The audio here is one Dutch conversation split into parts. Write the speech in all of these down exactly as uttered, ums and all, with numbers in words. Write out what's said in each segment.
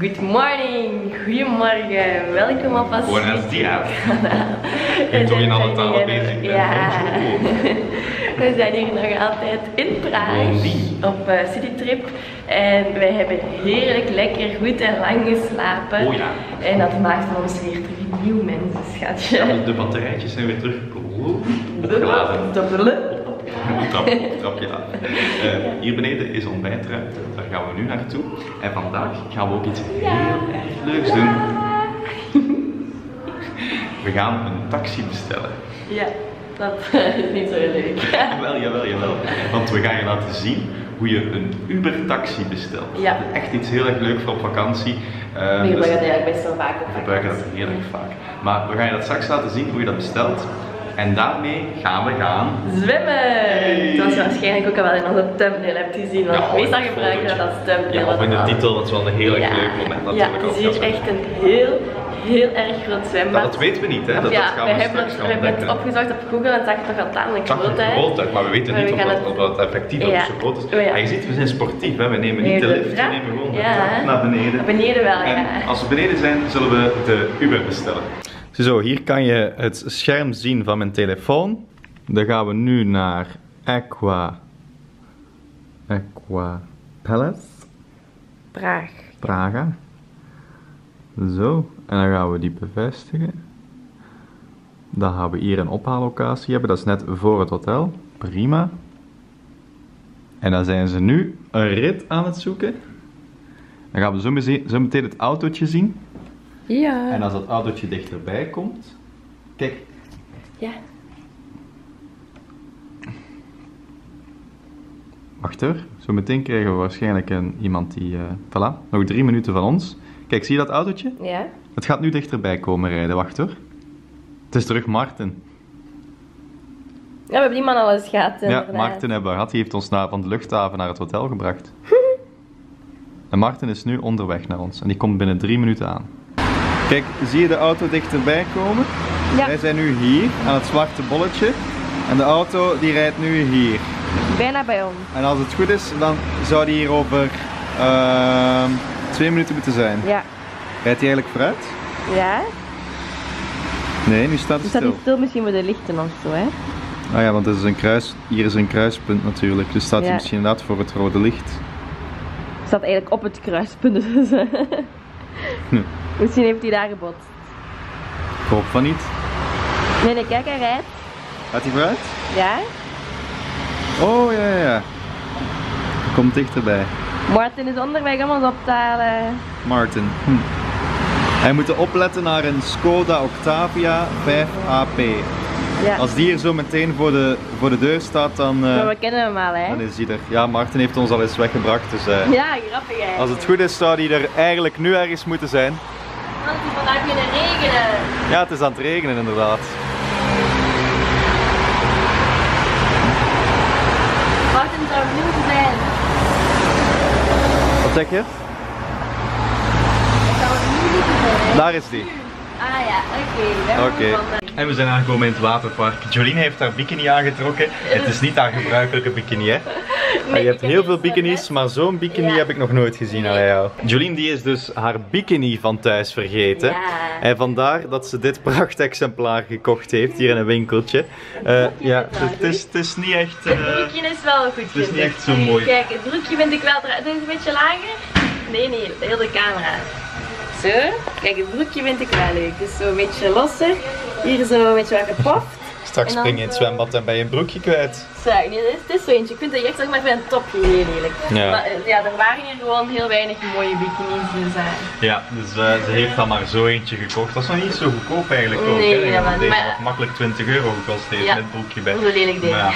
Good morning, goedemorgen, welkom alvast. Buonasera. Ik ben toch in alle talen bezig. Ja. We zijn hier nog altijd in Praag op uh, citytrip en wij hebben heerlijk lekker goed en lang geslapen. Oh ja. En dat maakt van ons weer terug nieuw mensen, schatje. Ja, de batterijtjes zijn weer teruggekomen. Opgeladen. Dubbele. Trap, trap, ja. Uh, hier beneden is ontbijtruimte, daar gaan we nu naartoe. En vandaag gaan we ook iets heel erg leuks doen. We gaan een taxi bestellen. Ja, dat is niet zo leuk. Wel, jawel, jawel. Want we gaan je laten zien hoe je een Uber-taxi bestelt. Ja. Dat is echt iets heel erg leuk voor op vakantie. Uh, we gebruiken dat eigenlijk best wel vaak op vakantie. We gebruiken dat heel erg vaak. Maar we gaan je dat straks laten zien hoe je dat bestelt. En daarmee gaan we gaan zwemmen! Hey. Dat is waarschijnlijk ook al wel in onze thumbnail hebt gezien, want ja, meestal gebruiken we dat als thumbnail. Ja, of in de titel, dat is wel een heel erg ja. leuk moment natuurlijk. Ja, het is hier echt een heel, heel erg groot zwembad. Dat, dat weten we niet, hè? Dat, ja, dat gaan we, we hebben straks het, gaan we hebben het opgezocht op Google en het zag er toch al tamelijk groot uit. groot uit, maar we weten maar niet we of, dat, het... of dat effectief ja. zo groot is. Oh, ja. Maar je ziet, we zijn sportief, hè? We nemen niet de lift, we nemen gewoon de trap naar beneden. Beneden wel, ja. En als we beneden zijn, zullen we de Uber bestellen. Zo, hier kan je het scherm zien van mijn telefoon. Dan gaan we nu naar Aqua Aqua Palace. Praag. Praga. Zo, en dan gaan we die bevestigen. Dan gaan we hier een ophaallocatie hebben, dat is net voor het hotel. Prima. En dan zijn ze nu een rit aan het zoeken. Dan gaan we zo meteen, zo meteen het autootje zien. Ja. En als dat autootje dichterbij komt, kijk. Ja. Wacht hoor, zo meteen krijgen we waarschijnlijk een, iemand die, uh, voilà, nog drie minuten van ons. Kijk, zie je dat autootje? Ja. Het gaat nu dichterbij komen rijden, wacht hoor. Het is terug Maarten. Ja, we hebben die man al eens gehad. Ja, Maarten hebben we gehad, die heeft ons naar, van de luchthaven naar het hotel gebracht. En Maarten is nu onderweg naar ons en die komt binnen drie minuten aan. Kijk, zie je de auto dichterbij komen? Ja. Wij zijn nu hier, aan het zwarte bolletje. En de auto die rijdt nu hier. Bijna bij ons. En als het goed is, dan zou die hier over uh, twee minuten moeten zijn. Ja. Rijdt die eigenlijk vooruit? Ja. Nee, nu staat het stil. Staat het stil, misschien met de lichten of zo, hè? Ah ja, want het is een kruis, hier is een kruispunt natuurlijk. Dus staat hij ja. misschien inderdaad voor het rode licht. Het staat eigenlijk op het kruispunt dus. Hm. Misschien heeft hij daar gebotst. Ik hoop van niet. Nee, nee, kijk, hij rijdt. Gaat hij vooruit? Ja. Oh ja, ja, ja. Komt dichterbij. Maarten is onderweg om ons op te halen. Maarten. Hm. Hij moet opletten naar een Skoda Octavia vijf A P. Ja. Als die hier zo meteen voor de, voor de deur staat, dan... Uh, maar we kennen hem al, hè? Dan is hij er. Ja, Maarten heeft ons al eens weggebracht, dus... Uh, ja, grappig eigenlijk. Als het goed is, zou hij er eigenlijk nu ergens moeten zijn. Want het is vandaag beginnen regenen. Ja, het is aan het regenen, inderdaad. Maarten zou nu zijn. Wat zeg je? Het zou nu niet zijn. Daar is die. Ah ja, oké. Okay. Okay. En we zijn aangekomen in het waterpark. Jolien heeft haar bikini aangetrokken. Het is niet haar gebruikelijke bikini, hè? Nee, je hebt heel veel bikinis, maar zo'n bikini ja. heb ik nog nooit gezien aan jou. Jolien die is dus haar bikini van thuis vergeten. Ja. En vandaar dat ze dit prachtexemplaar gekocht heeft hier in een winkeltje. Uh, ja, het is, het is niet echt... Uh, het broekje is wel goed. Het is niet echt zo mooi. Kijk, het broekje vind ik wel... Het is een beetje lager. Nee, nee, heel de camera. Zo, kijk, het broekje vind ik wel leuk. Dus zo een beetje losser. Hier zo een beetje wat gepoft. Straks spring je in het zwembad en ben je een broekje kwijt. Zo, nee, dit is zo eentje. Ik vind het echt maar van een topje heel lelijk. Ja. Maar ja, er waren hier gewoon heel weinig mooie bikinis. Dus, uh... ja, dus uh, ze heeft dan maar zo eentje gekocht. Dat is nog niet zo goedkoop eigenlijk ook. Nee, hè? Ja, deze maar... had makkelijk twintig euro gekost heeft ja. met broekje bij. Zo lelijk dit. Ja.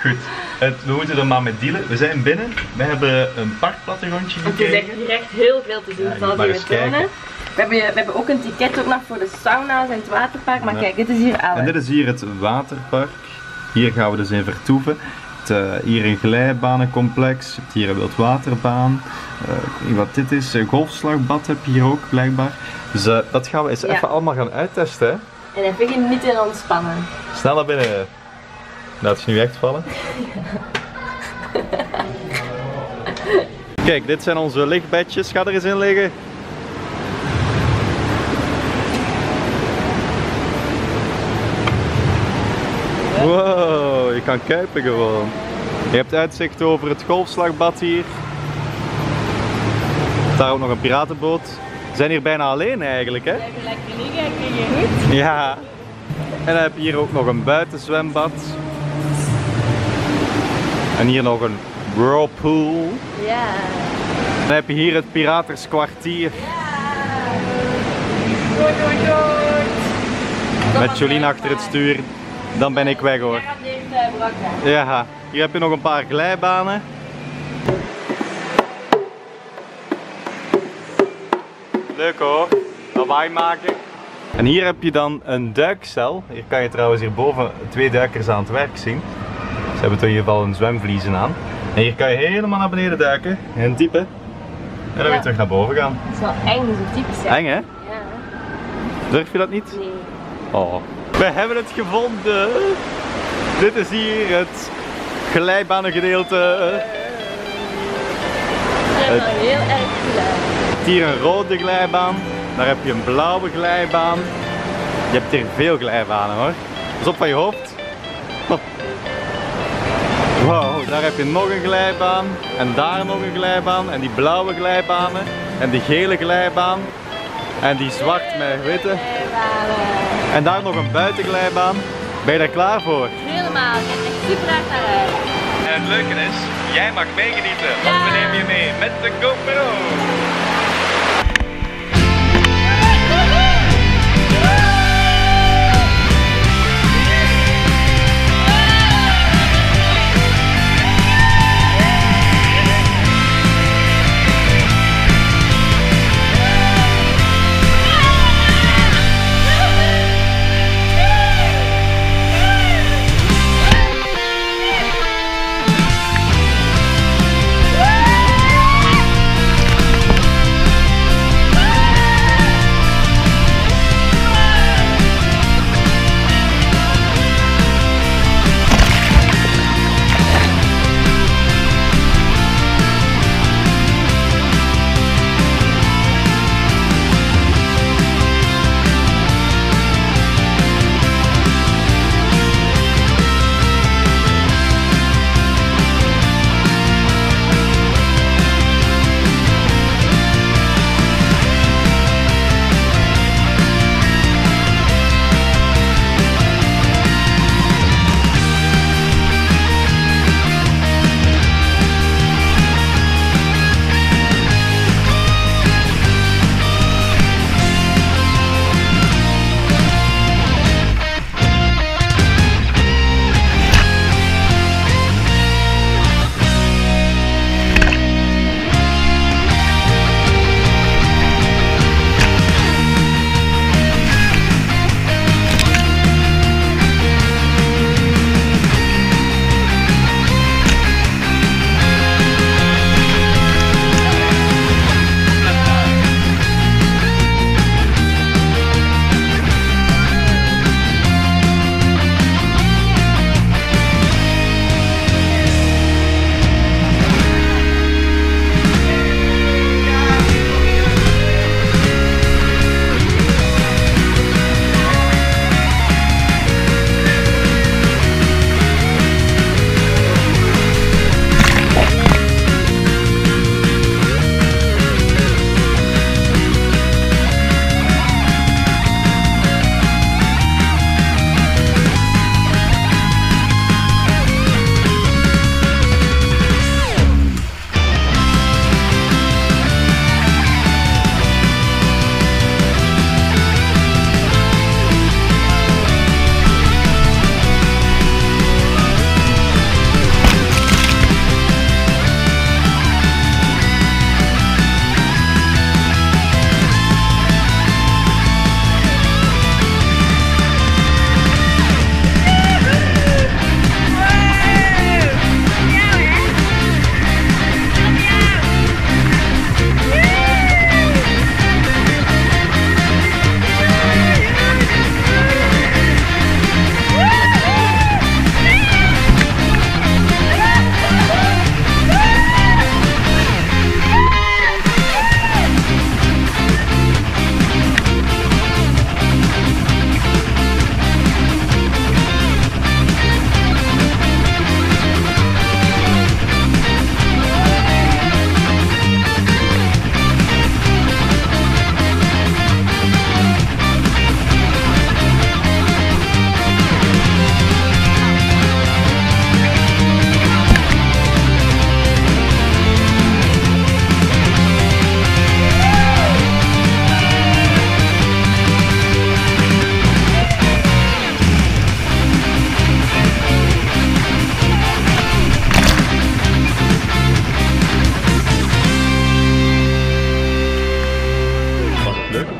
Goed, het, we moeten er maar mee dealen. We zijn binnen, we hebben een parkplattegrondje gekeken. Het is echt direct heel veel te doen, zal je tonen. We hebben, we hebben ook een ticket ook nog voor de sauna's en het waterpark, maar ja. kijk, dit is hier alles. En dit is hier het waterpark. Hier gaan we dus in vertoeven. Het, uh, hier een glijbanencomplex, je hebt hier een wildwaterbaan. Uh, wat dit is, een golfslagbad heb je hier ook blijkbaar. Dus uh, dat gaan we eens ja. even allemaal gaan uittesten. Hè? En even genieten en ontspannen. Snel naar binnen. Laat ze nu echt vallen. Ja. Kijk, dit zijn onze lichtbedjes. Ga er eens in liggen. Wow, je kan kuipen gewoon. Je hebt uitzicht over het golfslagbad hier. Daar ook nog een piratenboot. We zijn hier bijna alleen eigenlijk, hè? Blijven lekker liggen, ik vind je goed. Ja. En dan heb je hier ook nog een buitenzwembad. En hier nog een whirlpool. Ja. Dan heb je hier het piraterskwartier. Ja. Goed, goed, goed. Met Jolien achter het stuur. Dan ben ik weg, hoor. Ja, hier heb je nog een paar glijbanen. Leuk hoor, dat waai maken. En hier heb je dan een duikcel. Hier kan je trouwens hierboven twee duikers aan het werk zien. Ze hebben in ieder geval een zwemvliezen aan. En hier kan je helemaal naar beneden duiken en diepen. En dan ja. weer terug naar boven gaan. Het is wel eng, zo diep zijn. Eng hè? Ja. Durf je dat niet? Nee. Oh. We hebben het gevonden! Dit is hier het glijbanengedeelte. Ik ben heel erg blij. Je hebt hier een rode glijbaan, daar heb je een blauwe glijbaan. Je hebt hier veel glijbanen hoor. Pas op van je hoofd. Wow, daar heb je nog een glijbaan en daar nog een glijbaan en die blauwe glijbanen en die gele glijbaan en die zwart met witte. En daar nog een buitenglijbaan. Ben je daar klaar voor? Helemaal, ik ben echt super hard naar huis. En het leuke is, jij mag meegenieten, want ja. we nemen je mee met de GoPro.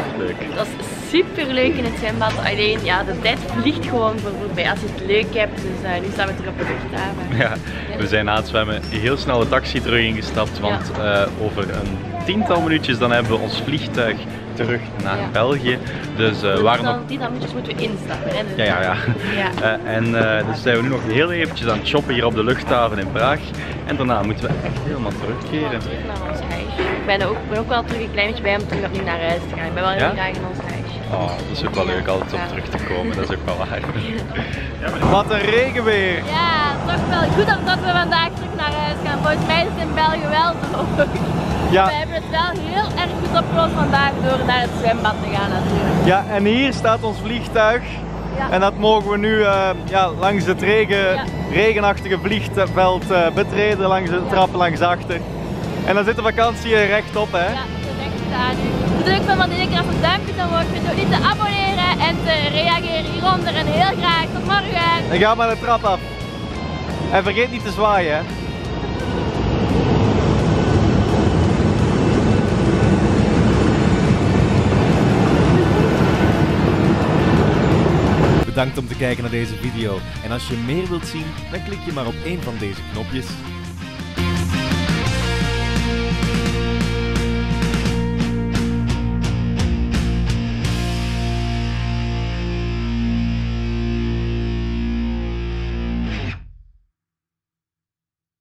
echt leuk. Het was super leuk in het zwembad, alleen ja, de tijd vliegt gewoon voor voorbij als je het leuk hebt. Dus uh, nu staan we terug op de luchthaven. Ja, we zijn na het zwemmen heel snel de taxi terug ingestapt, want ja. uh, over een tiental minuutjes dan hebben we ons vliegtuig terug naar ja. België. Dus uh, waarom nog... die minuutjes moeten we instappen. Hè? Dus... Ja, ja, ja. ja. Uh, en uh, dus zijn we nu nog heel eventjes aan het shoppen hier op de luchthaven in Praag. En daarna moeten we echt helemaal terugkeren. Terug naar ons huis. Ik ben ook, ben ook wel terug een klein beetje bij om terug opnieuw naar huis te gaan. Ik ben wel heel ja? graag in ons huis. Oh, dat is ook wel leuk altijd om terug te komen. Dat is ook wel waar. Ja. Wat een regenweer! Ja, toch wel goed omdat we vandaag terug naar huis gaan. Volgens mij is het in België wel zo. Ja. We hebben het wel heel erg goed opgelost vandaag door naar het zwembad te gaan natuurlijk. Ja, en hier staat ons vliegtuig. Ja. En dat mogen we nu uh, ja, langs het regen, ja. regenachtige vliegveld uh, betreden, langs de trap langs achter. En dan zit de vakantie rechtop, hè? Ja, dat is echt aan. Druk van wat ik een duimpje dan wordt. Vergeet niet te abonneren en te reageren hieronder. En heel graag tot morgen. En ga maar de trap af. En vergeet niet te zwaaien, hè? Bedankt om te kijken naar deze video. En als je meer wilt zien, dan klik je maar op één van deze knopjes.